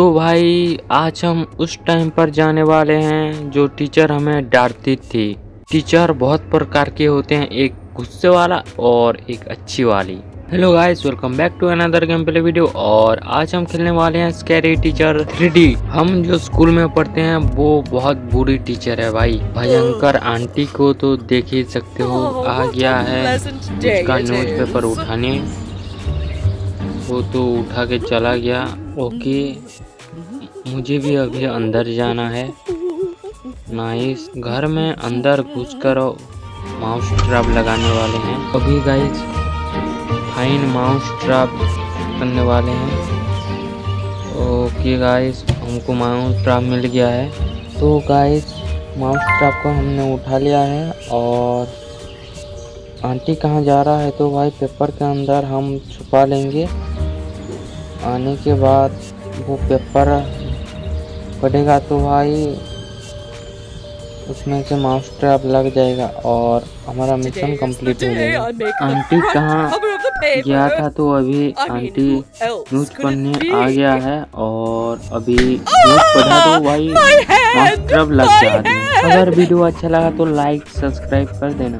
तो भाई आज हम उस टाइम पर जाने वाले हैं जो टीचर हमें डांटती थी। टीचर बहुत प्रकार के होते हैं, एक गुस्से वाला और एक अच्छी वाली। Hello guys, welcome back to another game play video. और आज हम खेलने वाले हैं स्कैरी टीचर 3D। हम जो स्कूल में पढ़ते हैं वो बहुत बुरी टीचर है भाई, भयंकर आंटी को तो देख ही सकते हो। आ गया है उसका न्यूज पेपर उठाने, वो तो उठा के चला गया। ओके, मुझे भी अभी अंदर जाना है। नाइस, घर में अंदर घुस कर माउस ट्रैप लगाने वाले हैं अभी गाइज। फाइन माउस ट्रैप करने वाले हैं। ओके गाइज, हमको माउस ट्रैप मिल गया है। तो गाइज माउस ट्रैप को हमने उठा लिया है। और आंटी कहाँ जा रहा है? तो भाई पेपर के अंदर हम छुपा लेंगे। आने के बाद वो पेपर पड़ेगा तो भाई उसमें से माउस ट्रैप लग जाएगा और हमारा मिशन कंप्लीट हो जाएगा। आंटी कहाँ गया था? तो अभी आंटी न्यूज पढ़ने आ गया है और अभी न्यूज पढ़ा तो भाई माउस ट्रैप लग जा रही है। अगर वीडियो अच्छा लगा तो लाइक सब्सक्राइब कर देना।